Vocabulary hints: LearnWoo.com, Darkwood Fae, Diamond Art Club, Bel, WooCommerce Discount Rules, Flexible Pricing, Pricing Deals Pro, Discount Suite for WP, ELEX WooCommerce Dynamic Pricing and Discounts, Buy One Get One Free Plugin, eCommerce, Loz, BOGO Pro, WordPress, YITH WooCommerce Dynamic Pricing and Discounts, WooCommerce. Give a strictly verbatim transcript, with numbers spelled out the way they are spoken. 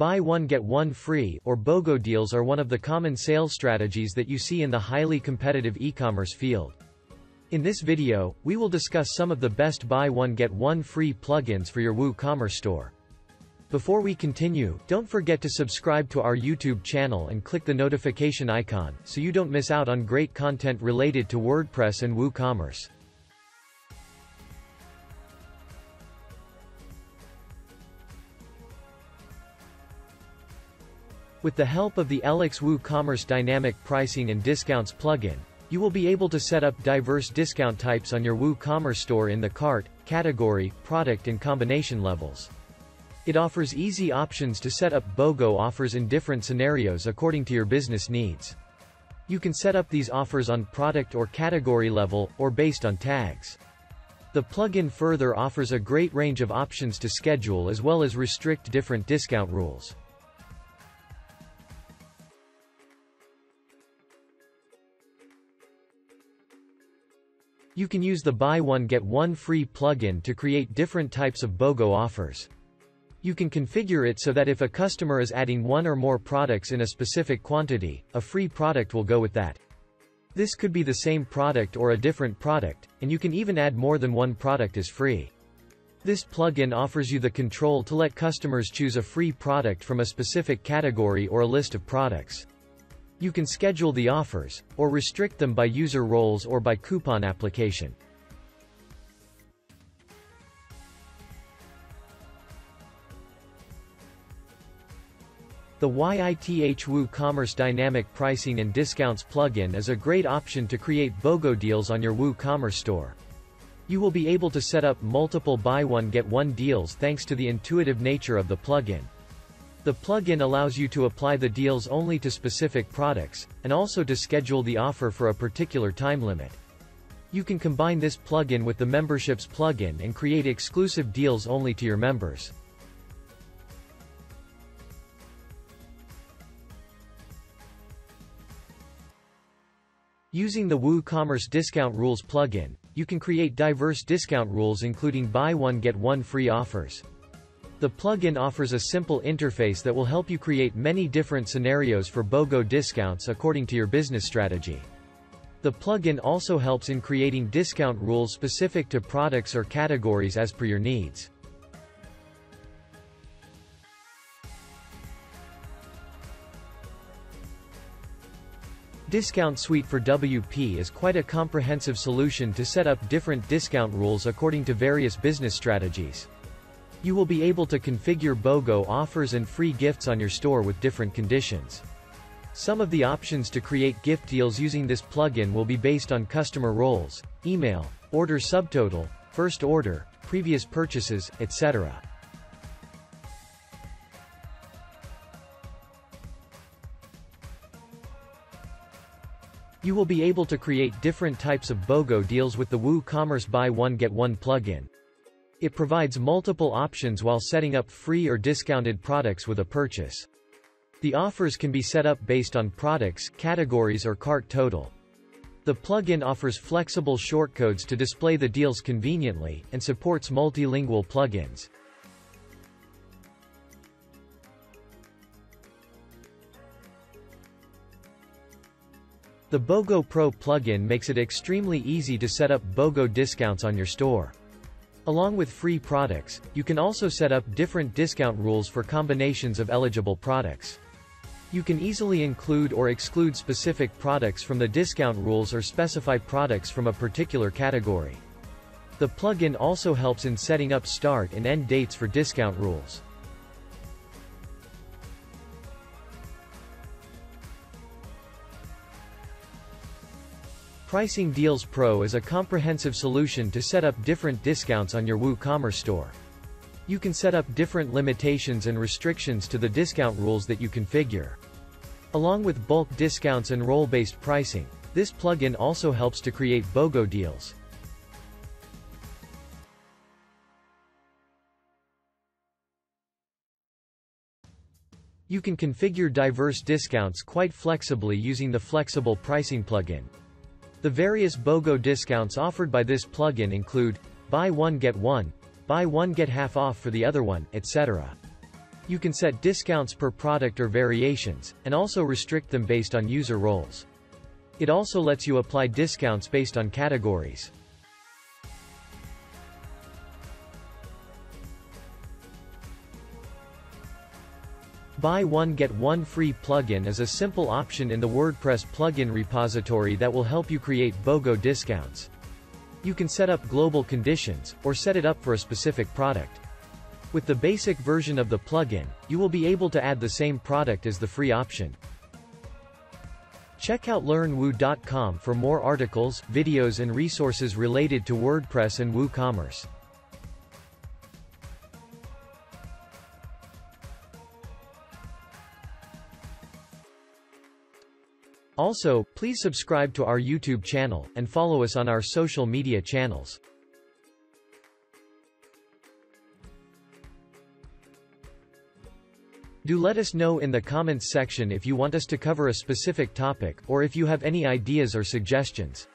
Buy One Get One Free or BOGO deals are one of the common sales strategies that you see in the highly competitive e-commerce field. In this video, we will discuss some of the best Buy One Get One Free plugins for your WooCommerce store. Before we continue, don't forget to subscribe to our YouTube channel and click the notification icon, so you don't miss out on great content related to WordPress and WooCommerce. With the help of the ELEX WooCommerce Dynamic Pricing and Discounts plugin, you will be able to set up diverse discount types on your WooCommerce store in the cart, category, product and combination levels. It offers easy options to set up BOGO offers in different scenarios according to your business needs. You can set up these offers on product or category level, or based on tags. The plugin further offers a great range of options to schedule as well as restrict different discount rules. You can use the Buy One Get One Free plugin to create different types of BOGO offers. You can configure it so that if a customer is adding one or more products in a specific quantity, a free product will go with that. This could be the same product or a different product, and you can even add more than one product as free. This plugin offers you the control to let customers choose a free product from a specific category or a list of products. You can schedule the offers, or restrict them by user roles or by coupon application. The YITH WooCommerce Dynamic Pricing and Discounts plugin is a great option to create BOGO deals on your WooCommerce store. You will be able to set up multiple buy one get one deals thanks to the intuitive nature of the plugin. The plugin allows you to apply the deals only to specific products, and also to schedule the offer for a particular time limit. You can combine this plugin with the Memberships plugin and create exclusive deals only to your members. Using the WooCommerce Discount Rules plugin, you can create diverse discount rules including buy one get one free offers. The plugin offers a simple interface that will help you create many different scenarios for BOGO discounts according to your business strategy. The plugin also helps in creating discount rules specific to products or categories as per your needs. Discount Suite for W P is quite a comprehensive solution to set up different discount rules according to various business strategies. You will be able to configure BOGO offers and free gifts on your store with different conditions. Some of the options to create gift deals using this plugin will be based on customer roles, email, order subtotal, first order, previous purchases, et cetera. You will be able to create different types of BOGO deals with the WooCommerce Buy One Get One plugin. It provides multiple options while setting up free or discounted products with a purchase. The offers can be set up based on products, categories or cart total. The plugin offers flexible shortcodes to display the deals conveniently, and supports multilingual plugins. The BOGO Pro plugin makes it extremely easy to set up BOGO discounts on your store. Along with free products, you can also set up different discount rules for combinations of eligible products. You can easily include or exclude specific products from the discount rules or specify products from a particular category. The plugin also helps in setting up start and end dates for discount rules. Pricing Deals Pro is a comprehensive solution to set up different discounts on your WooCommerce store. You can set up different limitations and restrictions to the discount rules that you configure. Along with bulk discounts and role-based pricing, this plugin also helps to create BOGO deals. You can configure diverse discounts quite flexibly using the Flexible Pricing plugin. The various BOGO discounts offered by this plugin include buy one get one, buy one get half off for the other one, et cetera. You can set discounts per product or variations, and also restrict them based on user roles. It also lets you apply discounts based on categories. Buy One Get One Free Plugin is a simple option in the WordPress plugin repository that will help you create BOGO discounts. You can set up global conditions, or set it up for a specific product. With the basic version of the plugin, you will be able to add the same product as the free option. Check out Learn Woo dot com for more articles, videos and resources related to WordPress and WooCommerce. Also, please subscribe to our YouTube channel, and follow us on our social media channels. Do let us know in the comments section if you want us to cover a specific topic, or if you have any ideas or suggestions.